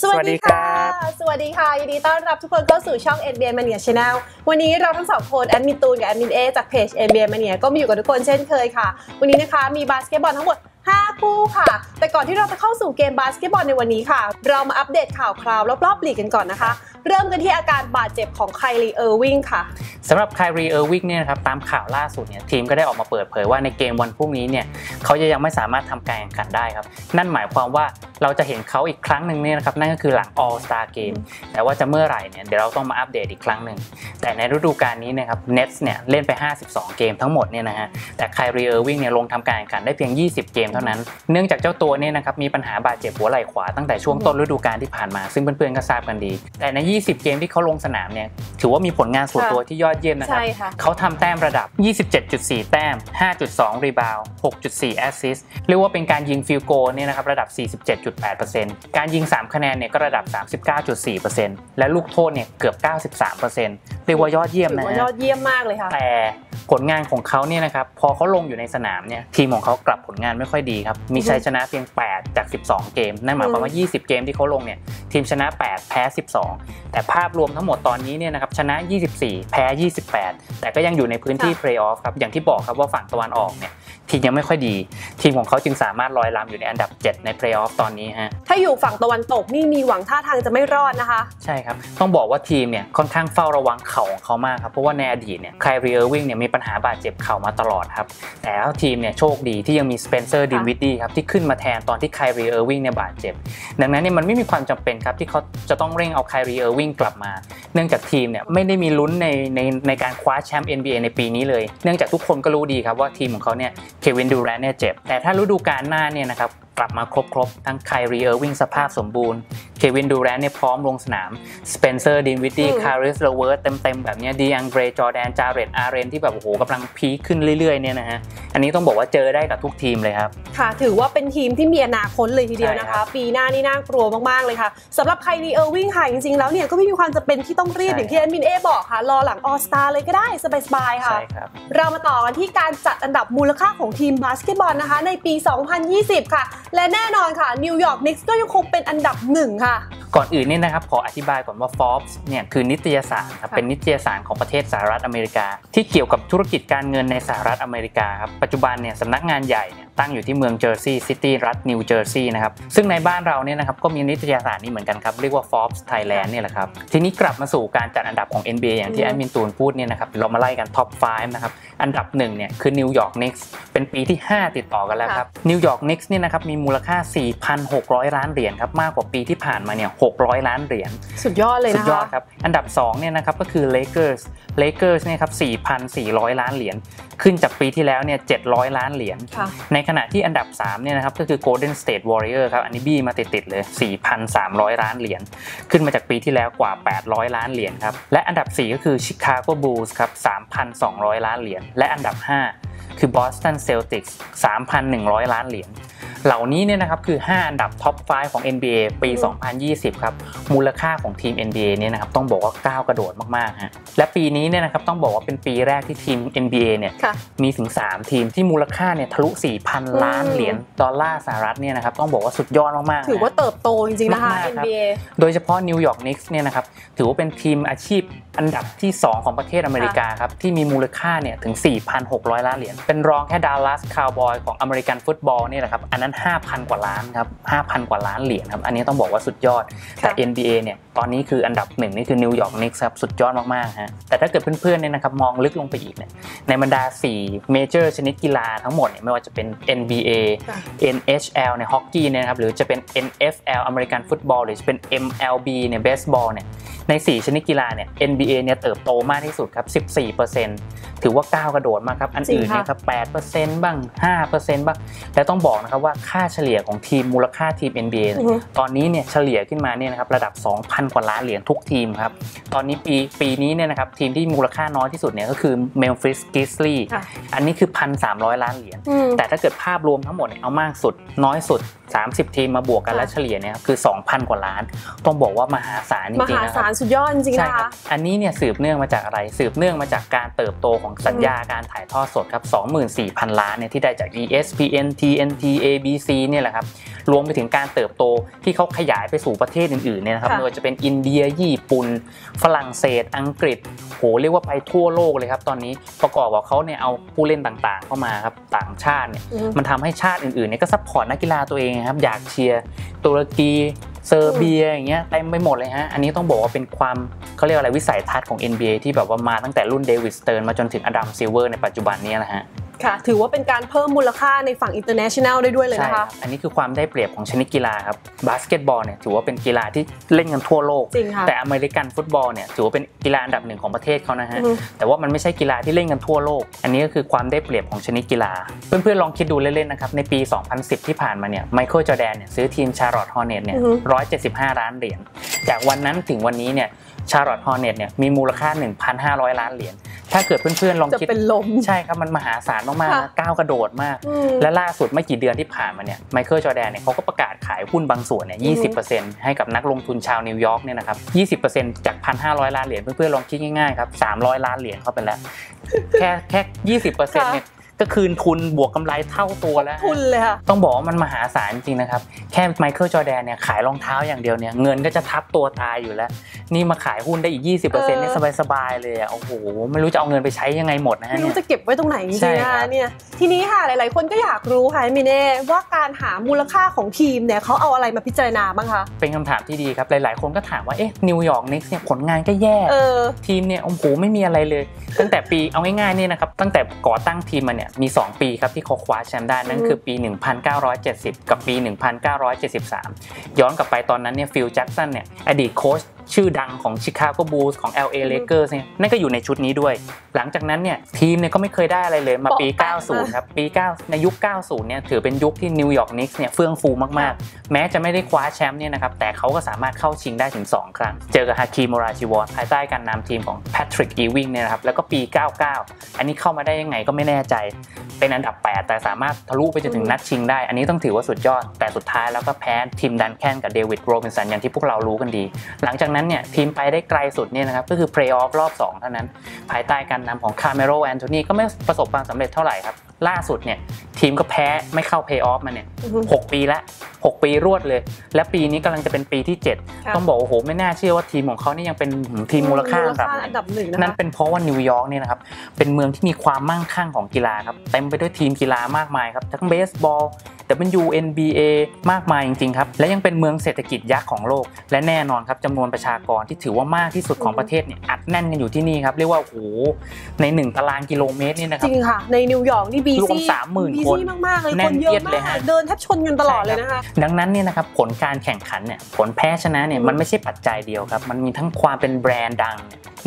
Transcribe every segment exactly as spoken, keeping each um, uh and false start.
สวัสดีค่ะสวัสดีค่ะยินดีต้อนรับทุกคนเข้าสู่ช่อง เอ็น บี เอ Mania Channel วันนี้เราทั้งสองคนแอดมินตูนกับแอดมินเอจากเพจ เอ็น บี เอ Mania ก็มาอยู่กับทุกคนเช่นเคยค่ะวันนี้นะคะมีบาสเกตบอลทั้งหมดห้าคู่ค่ะแต่ก่อนที่เราจะเข้าสู่เกมบาสเกตบอลในวันนี้ค่ะเรามาอัปเดตข่าวคราวรอบๆลีกกันก่อนนะคะเริ่มกันที่อาการบาดเจ็บของไคลี เอิร์วิงค่ะสำหรับไคลี เอิร์วิงเนี่ยครับตามข่าวล่าสุดเนี่ยทีมก็ได้ออกมาเปิดเผยว่าในเกมวันพรุ่งนี้เนี่ยเขาจะยังไม่สามารถทำการแข่งขันได้ครับนั่นหมายความว่าเราจะเห็นเขาอีกครั้งหนึ่งเนี่ยนะครับนั่นก็คือหลัง All Star Game แต่ว่าจะเมื่อไหร่เนี่ยเดี๋ยวเราต้องมาอัปเดตอีกครั้งหนึ่งแต่ในฤดูกาลนี้นะครับ Nets เนี่ยเล่นไปห้าสิบสองเกมทั้งหมดเนี่ยนะฮะแต่ไคลี เอิร์วิงเนี่ยลงทำการแข่งขันได้เพียงยี่สิบเกมเท่านั้นเนื่องจากเจ้าตัวเนี่ยนะครับมีปัญหาบาดเจ็บหัวไหล่ขวาตั้งแต่ช่วงต้นฤดูกาลที่ผ่านมาซึ่งเพื่อนๆก็ทราบกันดีแต่ในยี่สิบเกมที่เขาลงสนามเนี่ยถือว่ามีผลงานส่วนตัวที่ยอดเยี่ยมนะครับเขาทำแต้มระดับ ยี่สิบเจ็ดจุดสี่ แต้ม ห้าจุดสอง รีบาว หกจุดสี่ แอสซิสต์เรียกว่าเป็นการยิงฟิลโกเนี่ยนะครับระดับ สี่สิบเจ็ดจุดแปดเปอร์เซ็นต์ การยิงสามคะแนนเนี่ยก็ระดับ สามสิบเก้าจุดสี่เปอร์เซ็นต์ และลูกโทษเนี่ยเกือบ เก้าสิบสามเปอร์เซ็นต์ เรียกว่ายอดเยี่ยมนะฮะยอดเยี่ยมมากเลยค่ะแต่ผลงานของเขาเนี่ยนะครับพอเขาลงอยู่ในสนามเนี่ยทีมของเขากลับผลงานไม่ค่อยดีครับมีชัยชนะเพียงแปดจากสิบสองเกมนั่นหมายความว่ายี่สิบเกมที่เขาลงเนี่ยทีมชนะแปดแพ้สิบสองแต่ภาพรวมทั้งหมดตอนนี้เนี่ยนะครับชนะยี่สิบสี่แพ้ยี่สิบแปดแต่ก็ยังอยู่ในพื้นที่เพลย์ออฟครับอย่างที่บอกครับว่าฝั่งตะวันออกเนี่ยทีมยังไม่ค่อยดีทีมของเขาจึงสามารถลอยลำอยู่ในอันดับเจ็ดในเพลย์ออฟตอนนี้ฮะถ้าอยู่ฝั่งตะวันตกนี่มีหวังท่าทางจะไม่รอดนะคะใช่ครับต้องบอกว่าทีมเนี่ยค่อนข้างเฝ้าระวังเข่าของเขามากครับเพราะว่าในอดีตเนี่ยไคลี เอิร์วิงเนี่ยมีปัญหาบาดเจ็บเข่ามาตลอดครับแต่แล้วทีมเนี่ยโชคดีที่ยังมีสเปนเซอร์ ดินวิดดี้ครับที่ขึ้นมาแทนตอนที่ไคลี เอิร์วิงเนี่ยบาดเจ็บดังนั้นเนี่ยมันไม่มีความจำเป็นครับที่เขาจะต้องเร่งเอาไคลี เอิร์วิงกลับมาเนื่องจากทีมเนี่ยไม่ได้มีลุ้นในในในการคว้าแชมป์ เอ็น บี เอ ในปีนี้เลยเนื่องจากทุกคนก็รู้ดีครับว่าทีมของเขาเนี่ยเควิน ดูแรนต์เนี่ยเจ็บแต่ถ้าฤดูกาลหน้าเนี่ยนะครับกลับมาครบๆทั้งไคลี เอิร์วิงสภาพสมบูรณ์เควิน ดูแรนต์เนี่ยพร้อมลงสนามสเปนเซอร์ ดินวิดดี้ คาริส โรเวิร์ตเต็มๆแบบนี้ดีอังเดร จอร์แดน จาเร็ด อาร์เรนที่แบบโอ้โหกำลังพีคขึ้นเรื่อยๆเนี่ยนะฮะอันนี้ต้องบอกว่าเจอได้กับทุกทีมเลยครับค่ะถือว่าเป็นทีมที่มีอนาคตเลยทีเดียวนะคะปีหน้านี่น่ากลัวมากๆเลยค่ะสำหรับไคลี เอิร์วิงค่ะจริงๆแล้วเนี่ยก็ไม่มีความจำเป็นที่ต้องรีบอย่างที่แอดมินเอบอกค่ะรอหลังออลสตาร์เลยก็ได้สบายๆค่ะเรามาต่อกันที่การจัดอันดับมูลค่าของทีมบาสเกตบอลนะคะในปี สองพันยี่สิบ ค่ะและแน่นอนค่ะนิวยอร์กนิกส์ก็ยังคงเป็นอันดับหนึ่งค่ะก่อนอื่นนี่นะครับขออธิบายก่อนว่า Forbes เนี่ยคือนิตยสารครับเป็นนิตยสารของประเทศสหรัฐอเมริกาที่เกี่ยวกับธุรกิจการเงินในสหรัฐอเมริกาครับปัจจุบันเนี่ยสำนักงานใหญ่เนี่ยตั้งอยู่ที่เมืองเจอร์ซีย์ซิตี้รัฐนิวเจอร์ซีย์นะครับซึ่งในบ้านเราเนี่ยนะครับก็มีนิตยสารนี้เหมือนกันครับเรียกว่า Forbes Thailand เนี่ยแหละครับทีนี้กลับมาสู่การจัดอันดับของ เอ็น บี เอ อย่างที่แอดมินตูนพูดเนี่ยนะครับเรามาไล่กันท็อปไฟว์นะครับอันดับหนึ่งเนี่ยคือ New York Knicks เป็นปีที่ห้าติดต่อกันแล้วครับ New York Knicks เนี่ยนะครับมีมูลค่า สี่พันหกร้อย ล้านเหรียญครับมากกว่าปีที่ผ่านมาเนี่ยหกร้อยล้านเหรียญสุดยอดเลยนะคะสุดยอดครับอันดับสองเนี่ยนะครับก็คือ Lakers Lakers เนี่ยครับ สี่พันสี่ร้อย ล้านเหรียญขึ้นจากปีที่แล้วเนี่ยเจ็ดร้อยล้านเหรียญในขณะที่อันดับสามเนี่ยนะครับก็คือ Golden State Warriors ครับอันนี้บี้มาติดๆเลย สี่พันสามร้อย ล้านเหรียญขึ้นมาจากปีที่แล้วกว่าแปดร้อยล้านเหรียญครับและอันดับสี่ก็คือ Chicago Bulls ครับ สามพันสองร้อย ล้านเหรียญและอันดับห้าคือ Boston Celtics สามพันหนึ่งร้อย ล้านเหรียญเหล่านี้เนี่ยนะครับคือห้าอันดับท็อปไฟว์ของ เอ็น บี เอ ปี สองพันยี่สิบ ครับมูลค่าของทีม เอ็น บี เอ เนี่ยนะครับต้องบอกว่าก้าวกระโดดมากๆฮะและปีนี้เนี่ยนะครับต้องบอกว่าเป็นปีแรกที่ทีม เอ็น บี เอ เนี่ยมีถึงสามทีมที่มูลค่าเนี่ยทะลุ สี่พัน ล้านเหรียญดอลลาร์สหรัฐเนี่ยนะครับต้องบอกว่าสุดยอดมากๆถือว่าเติบโตจริงๆนะคะ เอ็น บี เอ โดยเฉพาะ New York Knicks เนี่ยนะครับถือว่าเป็นทีมอาชีพอันดับที่สองของประเทศอเมริกาครับที่มีมูลค่าเนี่ยถึง สี่พันหกร้อย ล้านเหรียญเป็นรองแค่ Dallas Cowboys ของ American Football เนี่ยแหละครับอันนั้นห้าพัน กว่าล้านครับ ห้าพัน กว่าล้านเหรียญครับอันนี้ต้องบอกว่าสุดยอดแต่ เอ็น บี เอ เนี่ยตอนนี้คืออันดับหนึ่งนี่คือนิวยอร์กนิกส์ครับสุดยอดมากๆฮะแต่ถ้าเกิดเพื่อนๆเนี่ยนะครับมองลึกลงไปอีกเนี่ยในบรรดาสี่เมเจอร์ชนิดกีฬาทั้งหมดเนี่ยไม่ว่าจะเป็น เอ็น บี เอ เอ็น เอช แอล เนี่ยฮอกกี้เนี่ยนะครับหรือจะเป็น เอ็น เอฟ แอล อเมริกันฟุตบอลหรือจะเป็น เอ็ม แอล บี เนี่ยเบสบอลเนี่ยในสี่ชนิดกีฬาเนี่ย เอ็น บี เอ เนี่ยเติบโตมากที่สุดครับ สิบสี่เปอร์เซ็นต์ ถือว่าก้าวกระโดดมากครับอันอื่นเนี่ยครับ แปดเปอร์เซ็นต์ บ้าง ห้าเปอร์เซ็นต์ บ้างและต้องบอกนะครับว่าค่าเฉลี่ยของทีมมูลค่าทีม เอ็น บี เอ ตอนนี้เนี่ยเฉลี่ยขึ้นมาเนี่ยนะครับระดับ สองพัน กว่าล้านเหรียญทุกทีมครับตอนนี้ปีปีนี้เนี่ยนะครับทีมที่มูลค่าน้อยที่สุดเนี่ยก็คือ Memphis Grizzlies อันนี้คือ หนึ่งพันสามร้อย ล้านเหรียญแต่ถ้าเกิดภาพรวมทั้งหมดเนี่ยเอามากสุดน้อยสุด สามสิบทีมมาบวกกันและเฉลี่ยเนี่ยคือ สองพัน กว่าล้านต้องบอกว่ามหาศาลจริงๆนะครับมหาศาลสุดยอดจริงๆนะคะอันนี้เนี่ยสืบเนื่องมาจากอะไรสืบเนื่องมาจากการเติบโตของสัญญาการถ่ายทอดสดครับ สองหมื่นสี่พัน ล้านเนี่ยที่ได้จาก อี เอส พี เอ็น ที เอ็น ที เอ บี ซี เนี่ยแหละครับรวมไปถึงการเติบโตที่เขาขยายไปสู่ประเทศอื่นๆเนี่ยนะครับไม่ว่าจะเป็นอินเดียญี่ปุ่นฝรั่งเศสอังกฤษโหเรียกว่าไปทั่วโลกเลยครับตอนนี้ประกอบกับเขาเนี่ยเอาผู้เล่นต่างๆเข้ามาครับต่างชาติเนี่ยมันทำให้ชาติอื่นๆเนี่ยก็ซัพพอร์ตนักกีฬาตัวเองครับอยากเชียร์ตุรกีเซอร์เบียอย่างเงี้ยเต็มไปหมดเลยฮะอันนี้ต้องบอกว่าเป็นความเขาเรียกอะไรวิสัยทัศน์ของ เอ็น บี เอ ที่แบบว่ามาตั้งแต่รุ่นเดวิดสเติร์นมาจนถึงอดัมซิลเวอร์ในปัจจุบันนี้นะฮะค่ะถือว่าเป็นการเพิ่มมูลค่าในฝั่ง international ได้ด้วยเลยนะคะอันนี้คือความได้เปรียบของชนิดกีฬาครับบาสเกตบอลเนี่ยถือว่าเป็นกีฬาที่เล่นกันทั่วโลกแต่อเมริกันฟุตบอลเนี่ยถือว่าเป็นกีฬาอันดับหนึ่งของประเทศเขานะฮะแต่ว่ามันไม่ใช่กีฬาที่เล่นกันทั่วโลกอันนี้ก็คือความได้เปรียบของชนิดกีฬาเพื่อนๆลองคิดดูเล่นๆนะครับในปี สองพันสิบ ที่ผ่านมาเนี่ยไมเคิลจอร์แดนเนี่ยซื้อทีมชาร์ลอตต์ฮอร์เน็ตเนี่ยหนึ่งร้อยเจ็ดสิบห้าล้านเหรียญจากวันนั้นถึงวันนี้เนี่ยชาร์ลอตต์ฮอร์เน็ตเนี่ยมีมูลค่า หนึ่งพันห้าร้อย ล้านเหรียญถ้าเกิดเพื่อนๆลองคิดจะเป็นลมใช่ครับมันมหาศาลมากๆก้าวกระโดดมากและล่าสุดไม่กี่เดือนที่ผ่านมาเนี่ยไมเคิลจอร์แดนเนี่ยเขาก็ประกาศขายหุ้นบางส่วนเนี่ย ยี่สิบเปอร์เซ็นต์ ให้กับนักลงทุนชาวนิวยอร์กเนี่ยนะครับ ยี่สิบเปอร์เซ็นต์ จาก หนึ่งพันห้าร้อย ล้านเหรียญเพื่อนๆลองคิดง่ายๆครับ สามร้อย ล้านเหรียญเข้าไปแล้วแค่แค่ ยี่สิบเปอร์เซ็นต์ เนี่ยก็คืนทุนบวกกำไรเท่าตัวแล้วทุนเลยค่ะต้องบอกว่ามันมหาศาลจริงนะครับแค่ไมเคิลจอร์แดนเนี่ยขายรองเท้าอย่างเดียวเนี่ยเงินก็จะทับตัวตายอยู่แล้วนี่มาขายหุ้นได้อีก ยี่สิบเปอร์เซ็นต์ เนี่ยสบายๆเลยอ่ะโอ้โหไม่รู้จะเอาเงินไปใช้ยังไงหมดนะฮะไม่รู้จะเก็บไว้ตรงไหนจริงๆเนี่ยทีนี้ค่ะหลายๆคนก็อยากรู้ค่ะมิเน่ว่าการหามูลค่าของทีมเนี่ยเขาเอาอะไรมาพิจารณาบ้างคะเป็นคำถามที่ดีครับหลายๆคนก็ถามว่าเอ๊ะนิวยอร์กนิกส์เนี่ยผลงานก็แย่ทีมเนี่ยโอ้โหไม่มีอะไรเลยตั้งแต่ปีเอาง่ายๆนี่นะครับตั้งแต่ก่อตั้งทีมมาเนี่ยมีสองปีครับที่เขาคว้าแชมป์ได้นั่นคือปีหนึ่งพันเก้าร้อยเจ็ดสิบกับปีหนึ่งพันเก้าร้อยเจ็ดสิบสามย้อนกลับไปตอนนั้นเนี่ยฟิลแจ็คสันเนี่ยอดีตโค้ชชื่อดังของ Chicago Bulls ของ แอล เอ Lakers เนี่ยนั่นก็อยู่ในชุดนี้ด้วยหลังจากนั้นเนี่ยทีมเนี่ยก็ไม่เคยได้อะไรเลยมาปีเก้าสิบครับปีเก้าในยุคเก้าสิบเนี่ยถือเป็นยุคที่ New York Knicks เนี่ยเฟื่องฟูมากๆแม้จะไม่ได้คว้าแชมป์เนี่ยนะครับแต่เขาก็สามารถเข้าชิงได้ถึงสองครั้งเจอกับฮาคิม โอราจิวอนภายใต้การนำทีมของ Patrick Ewing เนี่ยนะครับแล้วก็ปีเก้าสิบเก้าอันนี้เข้ามาได้ยังไงก็ไม่แน่ใจเป็นอันดับแปดแต่สามารถทะลุไปจนถึงนัดชิงได้อันนี้ต้องถือว่าสุดยอดแต่สุดท้ายแล้วก็แพ้ทีมดันแคนกับเดวิดโรบินสันอย่างที่พวกเรารู้กันดีหลังจากนั้นเนี่ยทีมไปได้ไกลสุดเนี่ยนะครับก็คือเพลย์ออฟรอบสองเท่านั้นภายใต้การนำของคาเมโรแอนโทนีก็ไม่ประสบความสำเร็จเท่าไหร่ครับล่าสุดเนี่ยทีมก็แพ้ไม่เข้าเพลย์ออฟมาเนี่ยหกปีละหกปีรวดเลยและปีนี้กำลังจะเป็นปีที่เจ็ดต้องบอกโอ้โหไม่น่าเชื่อว่าทีมของเขานี่ยังเป็นทีมมูลค่าอันดับหนึ่งนั่นเป็นเพราะว่านิวยอร์กเนี่ยนะครับเป็นเมืองที่มีความมั่งคั่งของกีฬาครับเต็มไปด้วยทีมกีฬามากมายครับทั้งเบสบอลแต่เป็น ยู เอ็น บี เอ มากมายจริงๆครับและยังเป็นเมืองเศรษฐกิจยักษ์ของโลกและแน่นอนครับจำนวนประชากรที่ถือว่ามากที่สุดของประเทศเนี่ยอัดแน่นกันอยู่ที่นี่ครับเรียกว่าโอ้โหในหนึ่งตารางกิโลเมตรนี่นะครับจริงค่ะในนิวยอร์กนี่บีซี่สามหมื่นคนมากๆเลยคนเยอะมากเดินแทบชนกันตลอดเลยนะคะดังนั้นเนี่ยนะครับผลการแข่งขันเนี่ยผลแพ้ชนะเนี่ยมันไม่ใช่ปัจจัยเดียวครับมันมีทั้งความเป็นแบรนด์ดัง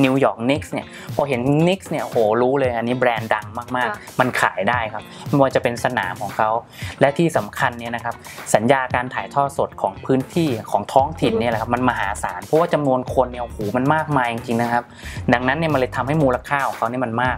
นิวยอร์กนิกส์เนี่ยพอเห็นนิกส์เนี่ยโหรู้เลยอันนี้แบรนด์ดังมากๆมันขายได้ครับไม่ว่าจะเป็นสนามของเขาและที่สำคัญเนี่ยนะครับสัญญาการถ่ายทอดสดของพื้นที่ของท้องถิ่นเนี่ยแหละครับมันมหาศาลเพราะว่าจำนวนคนเนี่ยโอ้โหมันมากมายจริงๆนะครับดังนั้นเนี่ยมันเลยทำให้มูลค่าของเขาเนี่ยมันมา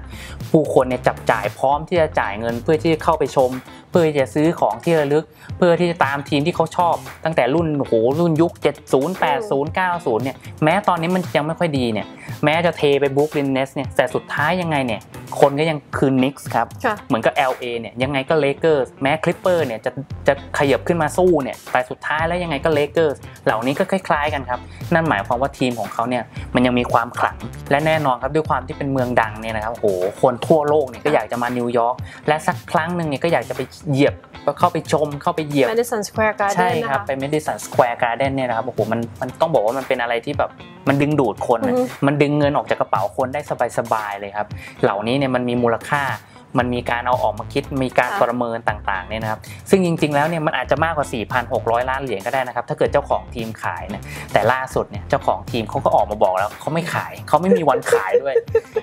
กผู้คนเนี่ยจับจ่ายพร้อมที่จะจ่ายเงินเพื่อที่จะเข้าไปชมเพื่อจะซื้อของที่ระลึกเพื่อที่จะตามทีมที่เขาชอบตั้งแต่รุ่นโหรุ่นยุคเจ็ดสิบ แปดสิบ เก้าสิบเนี่ยแม้ตอนนี้มันยังไม่ค่อยดีเนี่ยแม้จะเทไปบรูคลินเนสเนี่ยแต่สุดท้ายยังไงเนี่ยคนก็ยังคือนิกส์ครับเหมือนกับ แอล เอ เนี่ยยังไงก็เลเกอร์สแม้คลิปเปอร์เนี่ยจะจะขยับขึ้นมาสู้เนี่ยแต่สุดท้ายแล้วยังไงก็เลเกอร์สเหล่านี้ก็คล้ายๆกันครับนั่นหมายความว่าทีมของเขาเนี่ยมันยังมีความขลังและแน่นอนครับด้วยความที่เป็นเมืองดังเนี่ยนะครับโหคนทั่วโลกเนี่ยก็อยากจะมานิวยอร์กและสักครั้งหนึ่งเนี่ยก็อยากจะไปเหยียบก็เข้าไปชมเข้าไปเหยียบ Madison Square Garden ใช่ครับไป Madison Square Garden เนี่ยนะครับโอ้โหมันมันต้องบอกว่ามันเป็นอะไรที่แบบมันดึงดูดคนมันดึงเงินออกจากกระเป๋าคนได้สบายๆเลยครับเหล่านี้เนี่ยมันมีมูลค่ามันมีการเอาออกมาคิดมีการประเมินต่างๆเนี่ยนะครับซึ่งจริงๆแล้วเนี่ยมันอาจจะมากกว่า สี่พันหกร้อย ล้านเหรียญก็ได้นะครับถ้าเกิดเจ้าของทีมขายเนี่ยแต่ล่าสุดเนี่ยเจ้าของทีมเขาก็ออกมาบอกแล้วเขาไม่ขายเขาไม่มีวันขายด้วย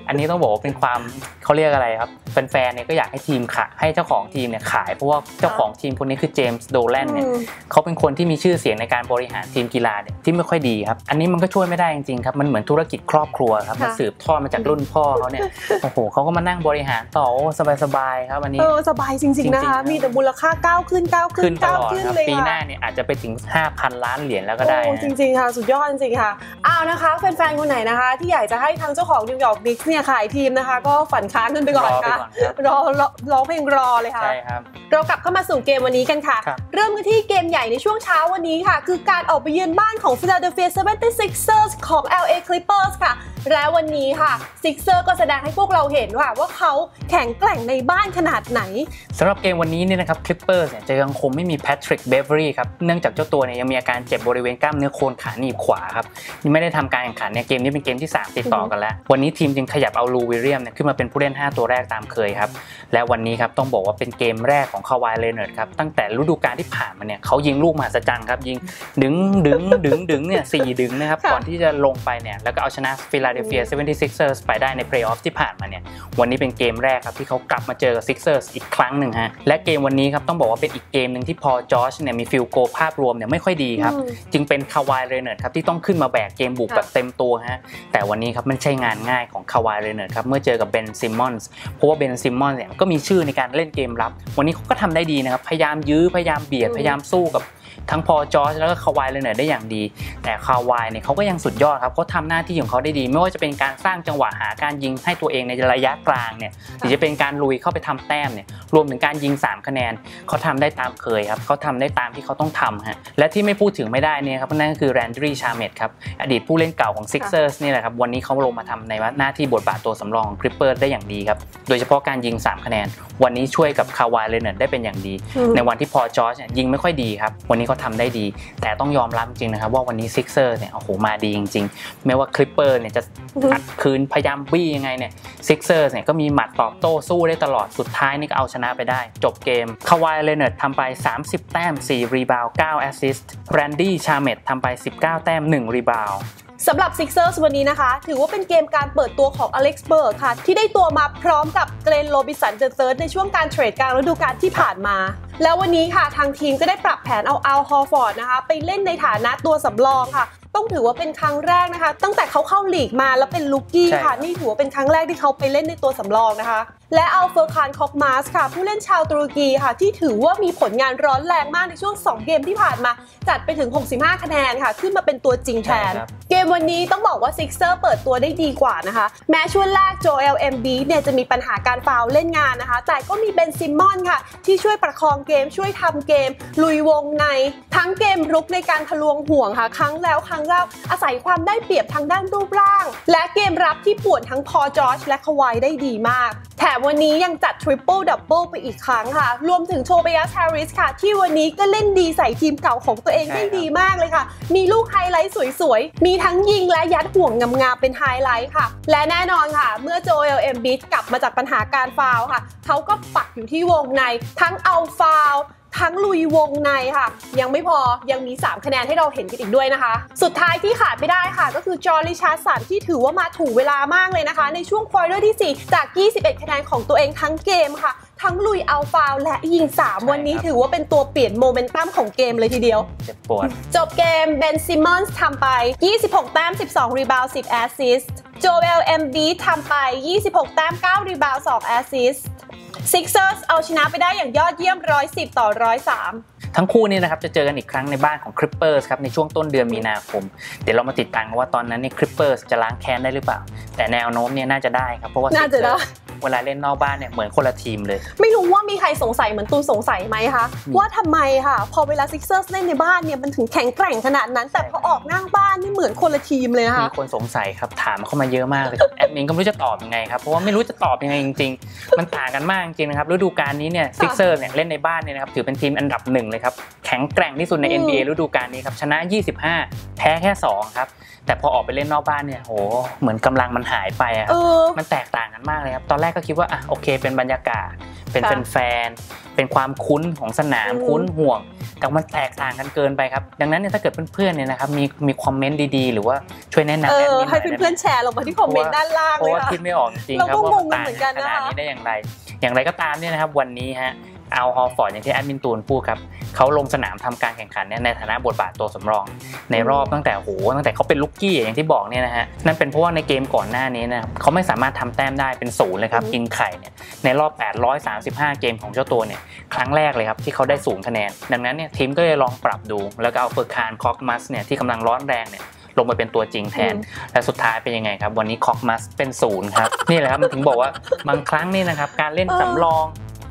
อันนี้ต้องบอกว่าเป็นความเขาเรียกอะไรครับแฟนๆเนี่ยก็อยากให้ทีมขายให้เจ้าของทีมเนี่ยขายเพราะว่าเจ้าของทีมคนนี้คือเจมส์โดแลนเนี่ยเขาเป็นคนที่มีชื่อเสียงในการบริหารทีมกีฬาเนี่ยที่ไม่ค่อยดีครับอันนี้มันก็ช่วยไม่ได้จริงๆครับมันเหมือนธุรกิจครอบครัวครับมันสืบทอดมาจากรุ่นพ่อเขาเนี่ยโอ้โหเขาก็มานั่งบริหารต่อ สบายๆครับวันนี้เออสบายจริงๆนะคะมีแต่มูลค่าก้าวขึ้นก้าวขึ้นก้าวขึ้นเลยปีหน้าเนี่ยอาจจะไปถึง ห้าพัน ล้านเหรียญแล้วก็ได้จริงๆค่ะสุดยอดจริงๆค่ะอ้าวนะคะแฟนๆคนไหนนะคะที่อยากจะให้ทางเจ้าของนิวยอร์กนิกส์เนี่ยขายทีมนะคะก็ฝันค้างกันไปก่อนค่ะรอร้องเพลงรอเลยค่ะใช่ครับเรากลับเข้ามาสู่เกมวันนี้กันค่ะเริ่มกันที่เกมใหญ่ในช่วงเช้าวันนี้ค่ะคือการออกไปเยือนบ้านของ Philadelphia เซเว่นตี้ซิกเซอร์ส ของ แอล เอ Clippers ค่ะและวันนี้ค่ะ Sixers ก็แสดงให้พวกเราเห็นว่าว่าเขาแข็งแกร่งในบ้านขนาดไหนสำหรับเกมวันนี้เนี่ยนะครับ Clippers เนี่ยจะยังคงไม่มี Patrick Beverly ครับเนื่องจากเจ้าตัวเนี่ยยังมีอาการเจ็บบริเวณกล้ามเนื้อโคนขาหนีบขวาครับไม่ได้ทำการแข่งขันเนี่ยเกมนี้เป็นเกมที่สามติดต่อกันแล้ววันนี้ทีมจึงขยับเอาลูวิลเลียมเนี่ยขึ้นมาเป็นผู้เล่นห้าตัวแรกตามเคยครับและวันนี้ครับต้องบอกว่าเป็นเกมแรกของคาวายเลเนอร์ดครับตั้งแต่ฤดูกาลที่ผ่านมาเนี่ยเขายิงลูกมหัศจรรย์ครับยิงดึงดึงดึงดึงเนี่ยสี่ดึงนะครับก่อนที่จะลงไปเนี่ยแล้วก็เอาชนะPhiladelphia เซเว่นตี้ซิกเซอร์ส ไปได้ในเพลย์ออฟที่ผ่านมาเนี่ยวันนี้เป็นเกมแรกครับที่เขากลับมาเจอกับ Sixers อีกครั้งหนึ่งฮะและเกมวันนี้ครับต้องบอกว่าเป็นอีกเกมหนึ่งที่พอจอร์จเนี่ยมีฟิลโกภาพรวมเนี่ยไม่ค่อยดีครับจึงเป็นคาวายเรเนิร์ดครับที่ต้องขึ้นมาแบกเกมบุกแบบเต็มตัวฮะแต่วันนี้ครับมันใช่งานง่ายของคาวายเรเนิร์ดครับเมื่อเจอกับเบนซิมมอนส์เพราะว่าเบนซิมมอนส์เนี่ยก็มีชื่อในการเล่นเกมรับวันนี้เขาก็ทำได้ดีนะครับพยายามยื้อพยายามเบียดพยายามสู้กับทั้งพอจอร์จแล้วก็คาวายเลเนอร์ดได้อย่างดีแต่คาวายเนี่ยเขาก็ยังสุดยอดครับเขาทำหน้าที่ของเขาได้ดีไม่ว่าจะเป็นการสร้างจังหวะหาการยิงให้ตัวเองในระยะกลางเนี่ยหรือจะเป็นการลุยเข้าไปทำแต้มเนี่ยรวมถึงการยิงสามคะแนนเขาทำได้ตามเคยครับเขาทำได้ตามที่เขาต้องทำฮะและที่ไม่พูดถึงไม่ได้เนี่ยครับนั่นก็คือแรนดรีชาเมตครับอดีตผู้เล่นเก่าของซิกเซอร์สนี่แหละครับวันนี้เขาลงมาทำในหน้าที่บทบาทตัวสำรองของคลิปเปอร์ได้อย่างดีครับโดยเฉพาะการยิงสามคะแนนวันนี้ช่วยกับคาวายเลเนอร์ดได้เป็นอย่างดีในวันที่พอจอร์จยิงไม่ค่อยดีครับวันนี้เขาทำได้ดีแต่ต้องยอมรับจริงนะครับว่าวันนี้ซิกเซอร์เนี่ยโอ้โหมาดีจริงๆแม้ว่าคลิปเปอร์เนี่ยจะอัดคืนพยายามบี้ยังไงเนี่ยซิกเซอร์เนี่ยก็มีหมัดตอบโต้สู้ได้ตลอดสุดท้ายนี่ก็เอาชนะไปได้จบเกมคาวายเลเนอร์ดทำไปสามสิบแต้มสี่รีบาวเก้าแอสซิสต์แรนดี้ชาเมตทำไปสิบเก้าแต้มหนึ่งรีบาวสำหรับ Sixers วันนี้นะคะถือว่าเป็นเกมการเปิดตัวของอเล็กซ์เบิร์กค่ะที่ได้ตัวมาพร้อมกับเกรนโรบิสันเดอะเซิร์ดในช่วงการเทรดกลางฤดูกาลที่ผ่านมาแล้ววันนี้ค่ะทางทีมก็ได้ปรับแผนเอาอัล ฮอร์ฟอร์ดนะคะไปเล่นในฐานะตัวสำรองค่ะต้องถือว่าเป็นครั้งแรกนะคะตั้งแต่เขาเข้าลีกมาแล้วเป็นลูกกี้ค่ะนี่ถือว่าเป็นครั้งแรกที่เขาไปเล่นในตัวสำรองนะคะและเอาเฟอร์คานคอกมาสค่ะผู้เล่นชาวตุรกีค่ะที่ถือว่ามีผลงานร้อนแรงมากในช่วงสองเกมที่ผ่านมาจัดไปถึงหกสิบห้าคะแนนค่ะขึ้นมาเป็นตัวจริงแทนเกมวันนี้ต้องบอกว่าซิกเซอร์เปิดตัวได้ดีกว่านะคะแม้ช่วงแรกโจเอลเอ็มบีเนี่ยจะมีปัญหาการฟาวล์เล่นงานนะคะแต่ก็มีเบนซิมมอนค่ะที่ช่วยประคองเกมช่วยทำเกมลุยวงในทั้งเกมรุกในการทะลวงห่วงค่ะครั้งแล้วครั้งเล่าอาศัยความได้เปรียบทางด้านรูปร่างและเกมรับที่ป่วนทั้งพอจอร์จและคาวายได้ดีมากแถมวันนี้ยังจัดทริปเปิลดับเบิลไปอีกครั้งค่ะรวมถึงโทเบียส แฮร์ริสค่ะที่วันนี้ก็เล่นดีใส่ทีมเก่าของตัวเองได้ดีมากเลยค่ะมีลูกไฮไลท์สวยๆมีทั้งยิงและยัดห่วงงามๆเป็นไฮไลท์ค่ะและแน่นอนค่ะเมื่อโจเอล เอ็มบีดกลับมาจากปัญหาการฟาวล์ค่ะเขาก็ปักอยู่ที่วงในทั้งเอาฟาวล์ทั้งลุยวงในค่ะยังไม่พอยังมีสามคะแนนให้เราเห็นกันอีกด้วยนะคะสุดท้ายที่ขาดไม่ได้ค่ะก็คือจอร์ริชาร์สันที่ถือว่ามาถูกเวลามากเลยนะคะในช่วงควอเตอร์ที่สี่จากยี่สิบเอ็ดคะแนนของตัวเองทั้งเกมค่ะทั้งลุยเอาฟาวและยิงสามวันนี้ถือว่าเป็นตัวเปลี่ยนโมเมนตัมของเกมเลยทีเดียวเจ็บปวดจบเกมเบนซิมมอนส์ทำไปยี่สิบหกแต้มสิบสองรีบาวด์สิบแอสซิสต์โจเอล เอ็มบีดทำไปยี่สิบหกแต้มเก้ารีบาวด์สองแอสซิสต์Sixers เอาชนะไปได้อย่างยอดเยี่ยมหนึ่งร้อยสิบต่อหนึ่งร้อยสามทั้งคู่นี่นะครับจะเจอกันอีกครั้งในบ้านของ Clippers ครับในช่วงต้นเดือนมีนาคมเดี๋ยวเรามาติดตามกันว่าตอนนั้นเนี่ย Clippers จะล้างแค้นได้หรือเปล่าแต่แนวโน้มเนี่ยน่าจะได้ครับเพราะว่าเวลาเล่นนอกบ้านเนี่ยเหมือนคนละทีมเลยไม่รู้ว่ามีใครสงสัยเหมือนตูนสงสัยไหมคะว่าทำไมค่ะพอเวลา Sixers เล่นในบ้านเนี่ยมันถึงแข็งแกร่งขนาดนั้นแต่พอออกนอกบ้านนี่เหมือนคนละทีมเลยค่ะมีคนสงสัยครับถามเข้ามาเยอะมากเลยแอดมินก็ไม่รู้จะตอบยังไงครับเพราะว่าไม่รู้จะตอบยังไงจริงๆมันต่างกันมากจริงนะครับฤดูกาลนี้เนี่ย Sixers เนี่ยเล่นในบ้านเนี่ยนะครับถือเป็นทีมอันดับหนึ่งเลยครับแข็งแกร่งที่สุดใน เอ็น บี เอ ฤดูกาลนี้ครับชนะยี่สิบห้าแพ้แค่สองครับแต่พอออกไปเล่นนอกบ้านเนี่ยโหเหมือนกำลังมันหายไปอ่ะมันแตกต่างกันมากเลยครับตอนแรกก็คิดว่าอ่ะโอเคเป็นบรรยากาศเป็นแฟนๆเป็นความคุ้นของสนามคุ้นห่วงแต่มันแตกต่างกันเกินไปครับดังนั้นเนี่ยถ้าเกิดเพื่อนๆเนี่ยนะครับมีมีคอมเมนต์ดีๆหรือว่าช่วยแนะนำให้เพื่อนๆแชร์ลงมาที่คอมเมนต์ด้านล่างเลยค่ะคิดไม่ออกจริงครับว่าต่างกันขนาดนี้ได้อย่างไรอย่างไรก็ตามเนี่ยนะครับวันนี้ฮะเอาฮอร์ฟอร์ดอย่างที่แอดมินตูนพูดครับ เขาลงสนามทำการแข่งขันเนี่ยในฐานะบทบาทตัวสำรองในรอบตั้งแต่โหตั้งแต่เขาเป็นลุกกี้อย่างที่บอกเนี่ยนะฮะนั่นเป็นเพราะว่าในเกมก่อนหน้านี้นะเขาไม่สามารถทำแต้มได้เป็นศูนย์เลยครับกินไข่เนี่ยในรอบแปดร้อยสามสิบห้าเกมของเจ้าตัวเนี่ยครั้งแรกเลยครับที่เขาได้ศูนย์คะแนนดังนั้นเนี่ยทีมก็เลยลองปรับดูแล้วก็เอาเฟอร์คานคอกมัสเนี่ยที่กำลังร้อนแรงเนี่ยลงมาเป็นตัวจริงแทนและสุดท้ายเป็นยังไงครับวันนี้คอกมัสเป็นศูนย์ครับนี่แหละครับมันถึงบอกว่าบางครั้งนี่นะครับการเล่นสำรอง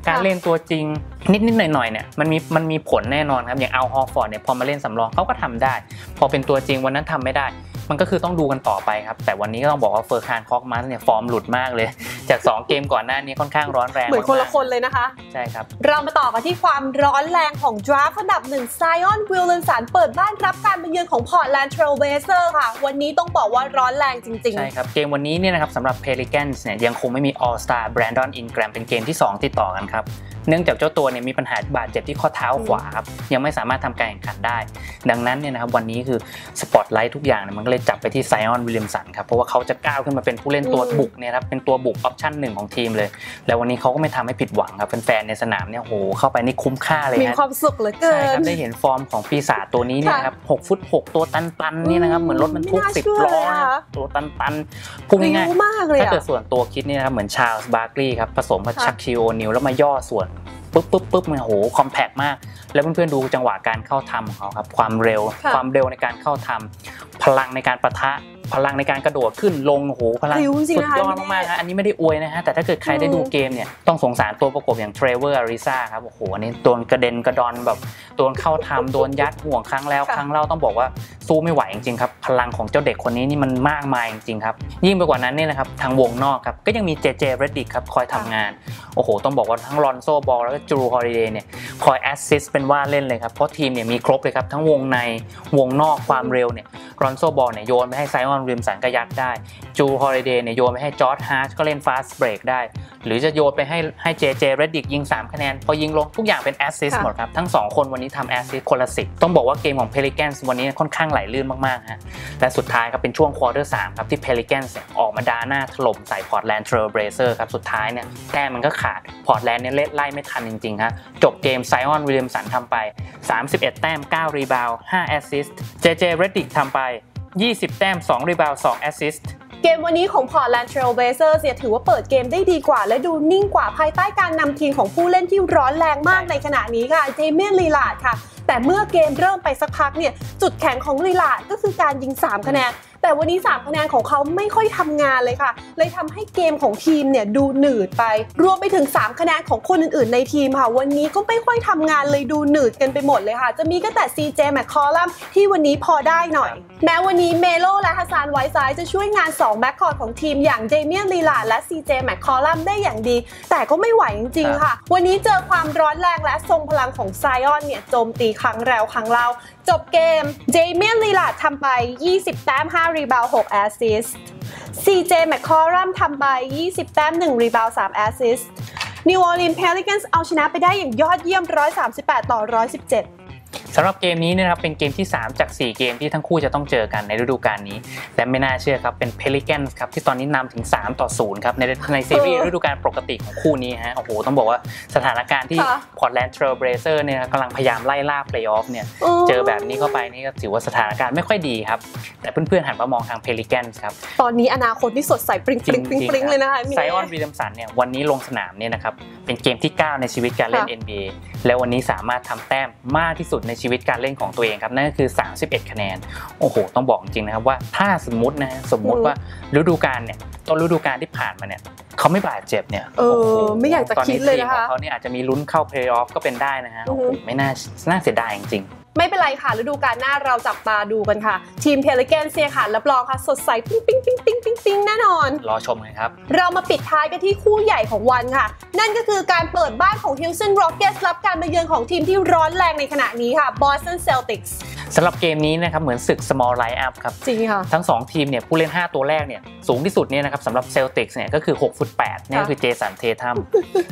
การเล่นตัวจริงนิดๆหน่อยๆเนี่ยมันมีมันมีผลแน่นอนครับอย่างเอาฮอฟฟอร์ดเนี่ยพอมาเล่นสำรองเขาก็ทำได้พอเป็นตัวจริงวันนั้นทำไม่ได้มันก็คือต้องดูกันต่อไปครับแต่วันนี้ก็ต้องบอกว่าเฟอร์คานคอกมัสเนี่ยฟอร์มหลุดมากเลยจากสองเกมก่อนหน้านี้ค่อนข้างร้อนแรงเหมือนคนละคนเลยนะคะใช่ครับเรามาต่อกันที่ความร้อนแรงของดราฟต์อันดับหนึ่งไซออนวิลเลนสันเปิดบ้านรับการมาเยือนของพอร์ตแลนด์เทรลเบลเซอร์ค่ะวันนี้ต้องบอกว่าร้อนแรงจริงๆใช่ครับเกมวันนี้เนี่ยนะครับสำหรับ Pelicans เนี่ยยังคงไม่มี All Star Brandon Ingram เป็นเกมที่สองติดต่อกันครับเนื่องจากเจ้าตัวเนี่ยมีปัญหาบาดเจ็บที่ข้อเท้าขวาครับยังไม่สามารถทำการแข่งขันได้ดังนั้นเนี่ยนะครับวันนี้คือสปอตไลท์ทุกอย่างเนี่ยมันก็เลยจับไปที่ไซออนวิลเลียมสันครับเพราะว่าเขาจะก้าวขึ้นมาเป็นผู้เล่นตัวบุกเนี่ยครับเป็นตัวบุกออปชั่นหนึ่งของทีมเลยแล้ววันนี้เขาก็ไม่ทำให้ผิดหวังครับแฟนๆในสนามเนี่ยโหเข้าไปนี่คุ้มค่าเลยมีความสุขเหลือเกินใช่ครับได้เห็นฟอร์มของปีศาจตัวนี้เนี่ยครับหกฟุตหกตัวตันๆนี่นะครับเหมือนรถบรรทุกสิบล้อตัวตันๆพุ่งง่ายถ้าเกิดส่วนตัวคิดเนี่ยครับเหมือนชาร์ลส์บาร์คลีย์ครับผสมกับชักคิโอนิลแล้วมาย่อส่วนปุ๊บปุ๊บปุ๊บมันโหคอมแพคมากแล้วเพื่อนๆดูจังหวะการเข้าทำของเขาครับความเร็วความเร็วในการเข้าทำพลังในการประทะพลังในการกระโดดขึ้นลงโหพลังสุดยอดมากๆฮะอันนี้ไม่ได้อวยนะฮะแต่ถ้าเกิดใครได้ดูเกมเนี่ยต้องสงสารตัวประกบอย่างเทรเวอร์อาริซาครับโอ้โหอันนี้ตัวกระเด็นกระดอนแบบตัวเข้าทำโดนยัดห่วงครั้งแล้วครั้งเล่าต้องบอกว่าสู้ไม่ไหวจริงๆครับพลังของเจ้าเด็กคนนี้นี่มันมากมายจริงๆครับยิ่งไปกว่านั้นเนี่ยนะครับทางวงนอกครับก็ยังมีเจเจเรดดิกครับคอยทำงานโอ้โหต้องบอกว่าทั้งลอนโซบอลแล้วก็จูฮอลิเดย์เนี่ยคอยแอสซิสต์เป็นว่าเล่นเลยครับเพราะทีมเนี่ยมีครบเลยครับทั้งวงในวงนอกความเร็วเนี่ยลอนโซบอลเนี่ยโยนไปให้ไซออนวิลเลียมสันก็ยัดได้จูฮอลิเดย์เนี่ยโยนไปให้จอร์จฮาร์ชก็เล่นฟาสต์เบรกได้หรือจะโยนไปให้ให้เจเจเรดดิกยิงสามคะแนนพอยิงลงทุกอย่างเป็นแอสซิสต์หมดครับทั้งสองคนวันนี้ทำแอสซิสต์คนละสิบต้องบอกว่าเกมของ Pelicans วันนี้ค่อนข้างไหลลื่นมากๆฮะและสุดท้ายครับเป็นช่วงควอเตอร์สามครับที่ Pelicans ออกมาดาหน้าถล่มใส่ Portland Trail Blazers ครับสุดท้ายเนี่ยแต้มมันก็ขาด Portland เนี่ยเล็ดไล่ไม่ทันจริงๆฮะจบเกม Zion Williamson ทำไปสามสิบเอ็ดแต้มเก้ารีบาวด์ห้าแอสซิสต์ เจ เจ Redick ทำไปยี่สิบแต้มสองรีบาวด์สองแอสซิสต์เกมวันนี้ของ Portland Trail Blazers เนี่ยถือว่าเปิดเกมได้ดีกว่าและดูนิ่งกว่าภายใต้การนำทีมของผู้เล่นที่ร้อนแรงมากในขณะนี้ค่ะเจเมี่ยน ลีลาร์ดค่ะแต่เมื่อเกมเริ่มไปสักพักเนี่ยจุดแข็งของลีลาร์ดก็คือการยิงสามคะแนนแต่วันนี้สามคะแนนของเขาไม่ค่อยทำงานเลยค่ะเลยทำให้เกมของทีมเนี่ยดูหนืดไปรวมไปถึงสามคะแนนของคนอื่นๆในทีมค่ะวันนี้ก็ไม่ค่อยทำงานเลยดูหนืดกันไปหมดเลยค่ะจะมีก็แต่ ซี เจ McCollum ที่วันนี้พอได้หน่อยแม้วันนี้เมโลและฮัสซานไวท์ไซด์จะช่วยงานสองแบ็คคอร์ดของทีมอย่างเจเมี่ยน ลีลาร์ดและ ซี เจ McCollum ได้อย่างดีแต่ก็ไม่ไหวจริงๆค่ะวันนี้เจอความร้อนแรงและทรงพลังของไซออนเนี่ยโจมตีครั้งแล้วครั้งเล่าจบเกมเจเมี่ยน ลีลาร์ดทำไปยี่สิบแต้มห้ารีบาวด์หกแอสซิสต์ ซี เจ McCollum ทำไปยี่สิบแต้มหนึ่งรีบาวด์สามแอสซิสต์ New Orleans Pelicans เอาชนะไปได้อย่างยอดเยี่ยมหนึ่งร้อยสามสิบแปดต่อหนึ่งร้อยสิบเจ็ดสำหรับเกมนี้นะครับเป็นเกมที่สามจากสี่เกมที่ทั้งคู่จะต้องเจอกันในฤดูกาลนี้และไม่น่าเชื่อครับเป็น Pelicans ครับที่ตอนนี้นำถึงสามต่อศูนย์ครับในในซีรีส์ฤดูกาลปกติของคู่นี้ฮะโอ้โหต้องบอกว่าสถานการณ์ที่ Portland Trail Blazers เนี่ยกำลังพยายามไล่ล่าเพลย์ออฟเนี่ยเจอแบบนี้เข้าไปนี่ก็ถือว่าสถานการณ์ไม่ค่อยดีครับแต่เพื่อนๆหันมามองทาง Pelicans ครับตอนนี้อนาคตที่สดใสปริ้งปริ้งปริ้งปริ้งเลยนะคะไซออน วิลเลียมสันเนี่ยวันนี้ลงสนามเนี่ยนะครับเป็นเกมที่เก้าในชีวิตการเล่น เอ็น บี เอ และวันนี้สามารถทำแต้มมากที่สุดในชีวิตการเล่นของตัวเองครับนั่นก็คือสามสิบเอ็ดคะแนนโอ้โหต้องบอกจริงนะครับว่าถ้าสมมตินะสมมติว่าฤดูกาลเนี่ยต้นฤดูกาลที่ผ่านมาเนี่ยเขาไม่บาดเจ็บเนี่ยเออไม่อยากจะคิดเลยนะคะตอนนี้ทีมของเขาเนี่ยอาจจะมีลุ้นเข้าเพลย์ออฟก็เป็นได้นะฮะโอ้โหไม่น่าน่าเสียดายจริงไม่เป็นไรค่ะฤดูกาลหน้าเราจับตาดูกันค่ะทีมเพลิแกนเซียค่ะรับรองค่ะสดใสปิ๊งปิ๊งปิ๊งปิ๊งปิ๊งปิ๊งแน่นอนรอชมกันครับเรามาปิดท้ายกันที่คู่ใหญ่ของวันค่ะนั่นก็คือการเปิดบ้านของ Houston Rockets รับการมาเยือนของทีมที่ร้อนแรงในขณะนี้ค่ะ Boston Celtics สำหรับเกมนี้นะครับเหมือนศึก small line up ครับจริงค่ะทั้งสองทีมเนี่ยผู้เล่นห้าตัวแรกเนี่ยสูงที่สุดเนี่ยนะครับสำหรับ Celtics เนี่ยก็คือหกฟุตแปดนี่คือเจสันเททัม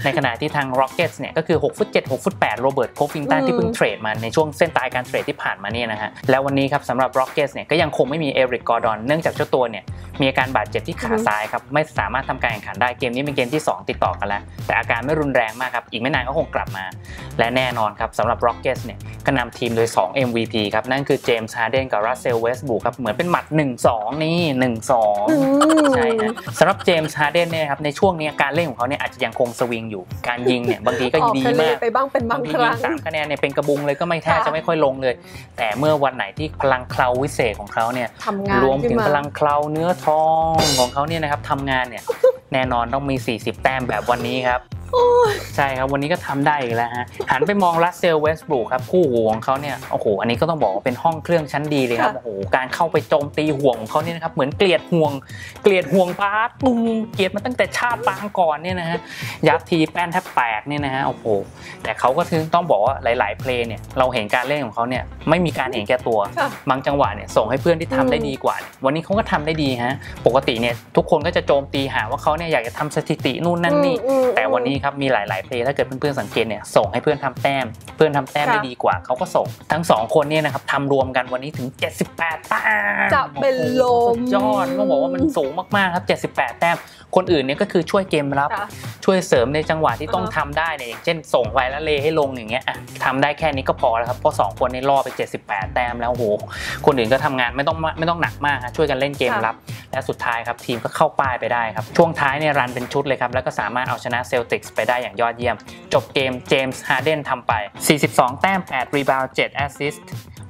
ในขณะที่ทาง Rockets เนี่ยก็คือหกฟุตเจ็ด หกฟุตแปดโรเบิร์ตโคฟิงตันที่เพิ่งเทรดมาในช่วงเส้นตายการเทรดที่ผ่านมาเนี่ยนะฮะแล้ววันนี้ครับสำหรับ Rockets เนี่ยก็ยังคงไม่มีเอริก กอร์ดอนเนื่องจากเจ้าตัวเนี่ยมีอาการบาดเจ็บที่ขาซ้ายครับไม่สามารถทำการแข่งขันได้เกมนี้เป็นเกมที่สองติดต่อกันแล้วแต่อาการไม่รุนแรงมากครับอีกไม่นานก็คงกลับมาและแน่นอนครับสำหรับ Rockets เนี่ยก็นำทีมโดยสอง เอ็ม วี พี ครับนั่นคือเจมส์ฮาร์เดนกับรัสเซลเวสต์บรูคครับเหมือนเป็นหมัด หนึ่งสอง นี่ หนึ่งสอง ใช่ฮะสำหรับเจมส์ฮาร์เดนเนี่ยครับในช่วงนี้การเล่นของเขาเนี่ยอาจจะยังคงสวิงอยู่การยิงเนี่ยบางทีก็ดีมากไปบ้างเป็นบางครั้งสามคะแนนเนี่ยเป็นกระบุงเลยก็ไม่แทบจะไม่ค่อยลงเลยแต่เมื่อวันไหนที่พลังเคลาวิเศษของเขาเนี่ยรวมถึงพลังเคลาเนื้อทองของเขาเนี่ยนะครับทำงานเนี่ยแน่นอนต้องมีสี่สิบแต้มแบบวันนี้ครับใช่ครับวันนี้ก็ทำได้อีกแล้วฮะหันไปมองรัสเซลเวสต์บรูคครับคู่หูของเขาเนี่ยโอ้โหอันนี้ก็ต้องบอกว่าเป็นห้องเครื่องชั้นดีเลยครับโอ้โหการเข้าไปโจมตีห่วงของเขาเนี่ยนะครับเหมือนเกลียดห่วงเกลียดห่วงปาร์ตปุ้งเกลียดมาตั้งแต่ชาติปางก่อนเนี่ยนะฮะยับทีแป้นแทบแตกเนี่ยนะฮะโอ้โหแต่เขาก็ถึงต้องบอกว่าหลายๆเพลย์เนี่ยเราเห็นการเล่นของเขาเนี่ยไม่มีการเห็นแก่ตัวบางจังหวะเนี่ยส่งให้เพื่อนที่ทำได้ดีกว่าวันนี้เขาก็ทำได้ดีฮะปกติเนี่ยทุกคนก็จะโจมตีหาว่าเขาเนี่ยอยากจะทำสถิตินู่นนั่นนี่แต่วันนี้ครับมีหลายๆเพลย์ถ้าเกิดเพื่อนๆสังเกตเนี่ยส่งให้เพื่อนทำแต้มเพื่อนทำแต้มได้ดีกว่าเขาก็ส่งทั้งสองคนเนี่ยนะครับทำรวมกันวันนี้ถึงเจ็ดสิบแปดแต้มจะเป็นลมยอดต้องบอกว่ามันสูงมากๆครับเจ็ดสิบแปดแต้มคนอื่นเนี่ยก็คือช่วยเกมรับช่วยเสริมในจังหวะที่ต้องทำได้เนี่ยอย่างเช่นส่งไปแล้วเลให้ลงอย่างเงี้ยทำได้แค่นี้ก็พอแล้วครับเพราะสองคนในล่อไปเจ็ดสิบแปดแต้มแล้วโหคนอื่นก็ทำงานไม่ต้องไม่ต้องหนักมากช่วยกันเล่นเกมรับและสุดท้ายครับทีมก็เข้าป้ายไปได้ครับช่วงท้ายเนี่ยรันเป็นชุดเลยครับแล้วก็สามารถเอาชนะเซลติกส์ไปได้อย่างยอดเยี่ยมจบเกมเจมส์ฮาร์เดนทำไปสี่สิบสองแต้มแปดรีบาวด์เจ็ดแอสซิสต์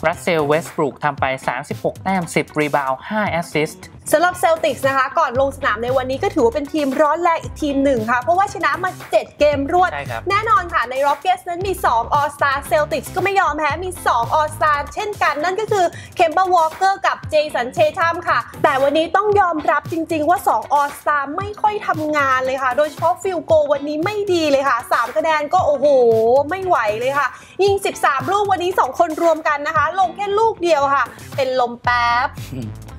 รัสเซลเวสต์บรูคทำไปสามสิบหกแต้มสิบรีบาวด์ห้าแอสซิสต์สำหรับเซลติกส์นะคะก่อนลงสนามในวันนี้ก็ถือว่าเป็นทีมร้อนแรงอีกทีมหนึ่งค่ะเพราะว่าชนะมาเจ็ดเกมรวดแน่นอนค่ะใน Rockets นั้นมีสอง All Star เซลติกส์ก็ไม่ยอมแพ้มีสอง All Star เช่นกันนั่นก็คือเคมบาวอลเกอร์กับเจสันเชทัมค่ะแต่วันนี้ต้องยอมรับจริงๆว่าสอง All Star ไม่ค่อยทำงานเลยค่ะโดยเฉพาะฟิลโกวันนี้ไม่ดีเลยค่ะสามคะแนนก็โอ้โหไม่ไหวเลยค่ะยิงสิบสามลูกวันนี้สองคนรวมกันนะคะลงแค่ลูกเดียวค่ะเป็นลมแป๊บ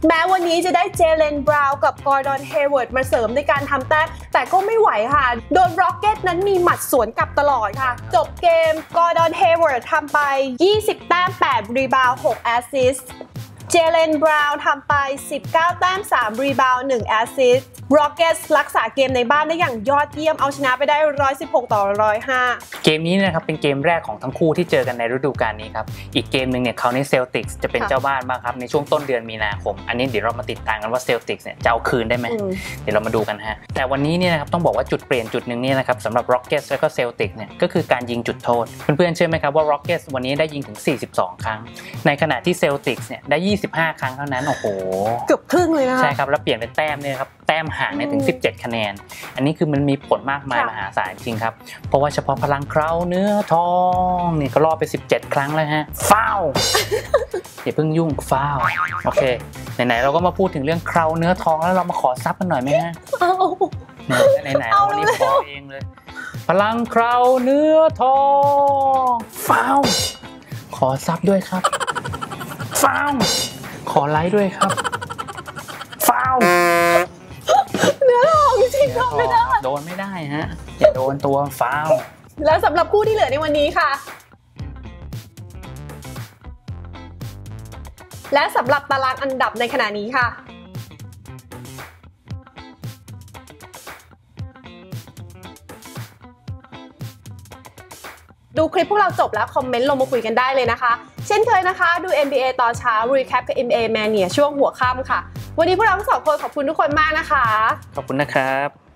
แม้วันนี้จะได้เจเลนบราวน์กับกอร์ดอนเฮเวิร์ดมาเสริมในการทำแต้มแต่ก็ไม่ไหวค่ะโดนร็อกเก็ตนั้นมีหมัดสวนกลับตลอดค่ะจบเกมกอร์ดอนเฮเวิร์ดทำไปยี่สิบแต้มแปดรีบาวด์หกแอสซิสต์เจเลนบราวน์ทำไปสิบเก้าแต้มสามรีบาวด์หนึ่งแอสซิสต์Rockets รักษาเกมในบ้านได้อย่างยอดเยี่ยมเอาชนะไปได้หนึ่งร้อยสิบหกต่อหนึ่งร้อยห้าเกมนี้นะครับเป็นเกมแรกของทั้งคู่ที่เจอกันในฤดูกาลนี้ครับอีกเกมหนึ่งเนี่ยเขาในเซลติกส์จะเป็นเจ้าบ้านบ้างครับในช่วงต้นเดือนมีนาคมอันนี้เดี๋ยวเรามาติดตามกันว่าเซลติกส์เนี่ยจะเอาคืนได้ไหมเดี๋ยวเรามาดูกันฮะแต่วันนี้เนี่ยนะครับต้องบอกว่าจุดเปลี่ยนจุดหนึ่งเนี่ยนะครับสำหรับ Rockets แล้วก็เซลติกส์เนี่ยก็คือการยิงจุดโทษเพื่อนๆเชื่อไหมครับว่า Rockets วันนี้ได้ยิงถึงสี่สิบสองครั้งในขณะที่ Celtics เนี่ยได้ยี่สิบห้าครั้งเท่านั้นโอ้โหเกือบครึ่งเลยนะใช่ครับแล้วเปลี่ยนเป็นแต้มเนี่ยครับแต้มห่างในถึงสิบเจ็ดคะแนนอันนี้คือมันมีผลมากมายมหาศาลจริงครับเพราะว่าเฉพาะพลังเคราเนื้อทองเนี่ยก็ล่อไปสิบเจ็ดครั้งแล้วฮะฟาวอย่าเพิ่งยุ่งฟาวโอเคไหนๆเราก็มาพูดถึงเรื่องเคราเนื้อทองแล้วเรามาขอซับกันหน่อยไหมฮะไหนๆวันนี้ขอเองเลยพลังเคราเนื้อทองฟาวขอซับด้วยครับฟาวขอไลค์ด้วยครับฟาวเนื้อทองจริงๆไม่ได้โดนไม่ได้ฮะอย่าโดนตัวฟาวแล้วสำหรับคู่ที่เหลือในวันนี้ค่ะและสำหรับตารางอันดับในขณะนี้ค่ะดูคลิปพวกเราจบแล้วคอมเมนต์ลงมาคุยกันได้เลยนะคะเช่นเคยนะคะดู เอ็น บี เอ ตอนเช้า Recap กับ เอ็น บี เอ Mania ช่วงหัวค่ำค่ะวันนี้พวกเราทั้งสองคนขอบคุณทุกคนมากนะคะขอบคุณนะครับ